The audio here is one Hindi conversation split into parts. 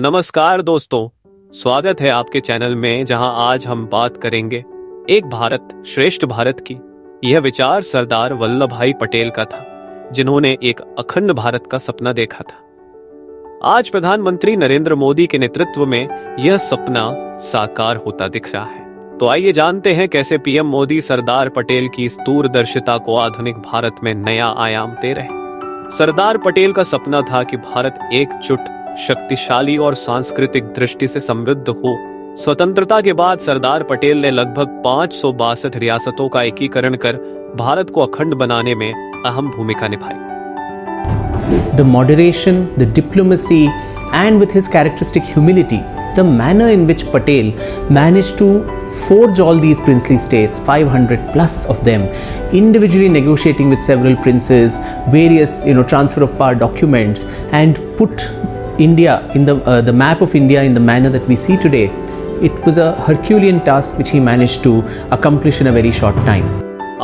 नमस्कार दोस्तों, स्वागत है आपके चैनल में, जहां आज हम बात करेंगे एक भारत श्रेष्ठ भारत की। यह विचार सरदार वल्लभ भाई पटेल का था, जिन्होंने एक अखंड भारत का सपना देखा था। आज प्रधानमंत्री नरेंद्र मोदी के नेतृत्व में यह सपना साकार होता दिख रहा है। तो आइए जानते हैं कैसे पीएम मोदी सरदार पटेल की इस दूरदर्शिता को आधुनिक भारत में नया आयाम दे रहे। सरदार पटेल का सपना था कि भारत एकजुट, शक्तिशाली और सांस्कृतिक दृष्टि से समृद्ध हो। स्वतंत्रता के बाद सरदार पटेल ने लगभग 562 रियासतों का एकीकरण कर भारत को अखंड बनाने में अहम भूमिका निभाई। The moderation, the diplomacy, and with his characteristic humility, the manner in which Patel managed to forge all these princely states, 500 plus of them, individually negotiating with several princes, various transfer of power documents, and put India in the map of India in the manner that we see today. It was a Herculean task which he managed to accomplish in a very short time.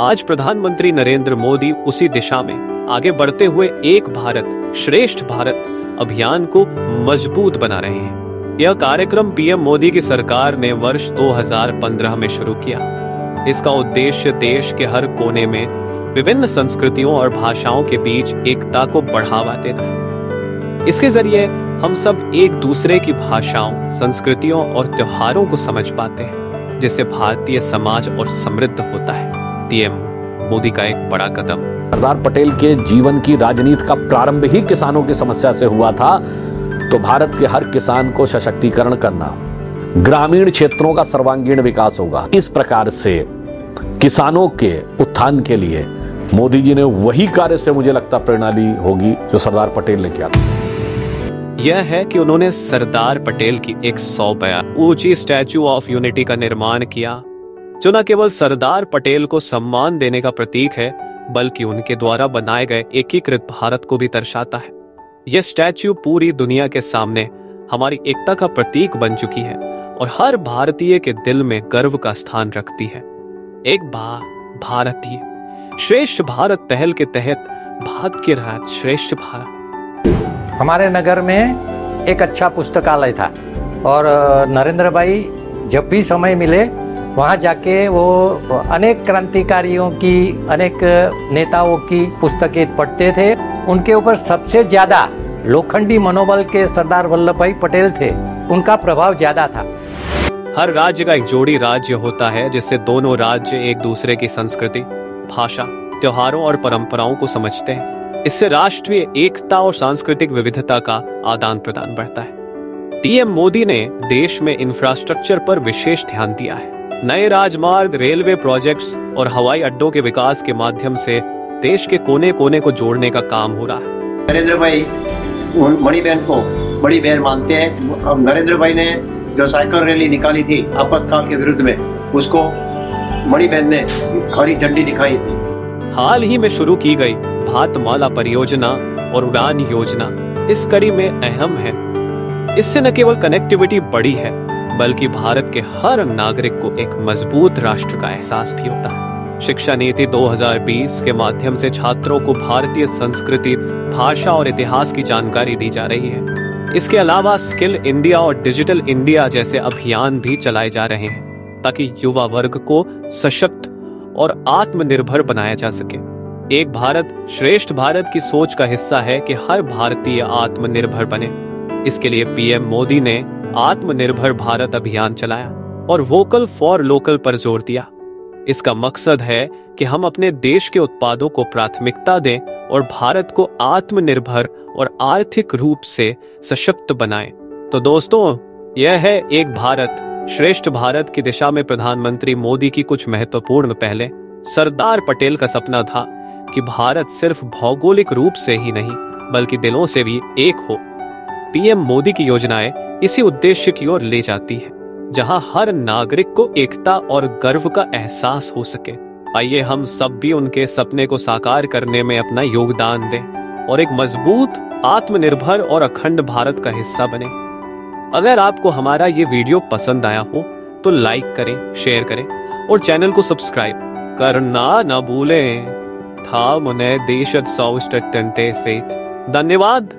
आज प्रधानमंत्री नरेंद्र मोदी उसी दिशा में आगे बढ़ते हुए एक भारत श्रेष्ठ भारत अभियान को मजबूत बना रहे हैं। यह कार्यक्रम पीएम मोदी की सरकार ने वर्ष 2015 में शुरू किया। इसका उद्देश्य देश के हर कोने में विभिन्न संस्कृतियों और भाषाओं के बीच एकता को बढ़ावा देना है। इसके जरिए हम सब एक दूसरे की भाषाओं, संस्कृतियों और त्योहारों को समझ पाते हैं, जिससे भारतीय समाज और समृद्ध होता है। पीएम मोदी का एक बड़ा कदम। सरदार पटेल के जीवन की राजनीति का प्रारंभ ही किसानों की समस्या से हुआ था, तो भारत के हर किसान को सशक्तिकरण करना, ग्रामीण क्षेत्रों का सर्वांगीण विकास होगा। इस प्रकार से किसानों के उत्थान के लिए मोदी जी ने वही कार्य से मुझे लगता प्रेरणा ली होगी जो सरदार पटेल ने किया था। यह है कि उन्होंने सरदार पटेल की 100 फुट ऊंची स्टैच्यू ऑफ यूनिटी का निर्माण किया, जो न केवल सरदार पटेल को सम्मान देने का प्रतीक है, बल्कि उनके द्वारा बनाए गए एकीकृत भारत को भी दर्शाता है। यह स्टैच्यू पूरी दुनिया के सामने हमारी एकता का प्रतीक बन चुकी है और हर भारतीय के दिल में गर्व का स्थान रखती है। एक भारतीय श्रेष्ठ भारत पहल के तहत भारत के राज श्रेष्ठ भारत। हमारे नगर में एक अच्छा पुस्तकालय था और नरेंद्र भाई जब भी समय मिले वहाँ जाके वो अनेक क्रांतिकारियों की, अनेक नेताओं की पुस्तकें पढ़ते थे। उनके ऊपर सबसे ज़्यादा लोखंडी मनोबल के सरदार वल्लभ भाई पटेल थे, उनका प्रभाव ज़्यादा था। हर राज्य का एक जोड़ी राज्य होता है, जिससे दोनों राज्य एक दूसरे की संस्कृति, भाषा, त्योहारों और परंपराओं को समझते हैं। इससे राष्ट्रीय एकता और सांस्कृतिक विविधता का आदान प्रदान बढ़ता है। पीएम मोदी ने देश में इंफ्रास्ट्रक्चर पर विशेष ध्यान दिया है। नए राजमार्ग, रेलवे प्रोजेक्ट्स और हवाई अड्डों के विकास के माध्यम से देश के कोने कोने को जोड़ने का काम हो रहा है। नरेंद्र भाई बड़ी बहन को बड़ी बहन मानते हैं। अब नरेंद्र भाई ने जो साइकिल रैली निकाली थी आपातकाल के विरुद्ध में, उसको बड़ी बहन ने हरी झंडी दिखाई थी। हाल ही में शुरू की गई भारतमाला परियोजना और उड़ान योजना इस कड़ी में अहम है। इससे न केवल कनेक्टिविटी बढ़ी है, बल्कि भारत के हर नागरिक को एक मजबूत राष्ट्र का एहसास भी होता है। शिक्षा नीति 2020 के माध्यम से छात्रों को भारतीय संस्कृति, भाषा और इतिहास की जानकारी दी जा रही है। इसके अलावा स्किल इंडिया और डिजिटल इंडिया जैसे अभियान भी चलाए जा रहे हैं, ताकि युवा वर्ग को सशक्त और आत्मनिर्भर बनाया जा सके। एक भारत श्रेष्ठ भारत की सोच का हिस्सा है कि हर भारतीय आत्मनिर्भर बने। इसके लिए पीएम मोदी ने आत्मनिर्भर भारत अभियान चलाया और वोकल फॉर लोकल पर जोर दिया। इसका मकसद है कि हम अपने देश के उत्पादों को प्राथमिकता दें और भारत को आत्मनिर्भर और आर्थिक रूप से सशक्त बनाएं। तो दोस्तों, यह है एक भारत श्रेष्ठ भारत की दिशा में प्रधानमंत्री मोदी की कुछ महत्वपूर्ण पहलें। सरदार पटेल का सपना था कि भारत सिर्फ भौगोलिक रूप से ही नहीं, बल्कि दिलों से भी एक हो। पीएम मोदी की योजनाएं इसी उद्देश्य की ओर ले जाती है, जहां हर नागरिक को एकता और गर्व का एहसास हो सके। आइए हम सब भी उनके सपने को साकार करने में अपना योगदान दें और एक मजबूत, आत्मनिर्भर और अखंड भारत का हिस्सा बने। अगर आपको हमारा ये वीडियो पसंद आया हो तो लाइक करें, शेयर करें और चैनल को सब्सक्राइब करना न भूलें। धन्यवाद।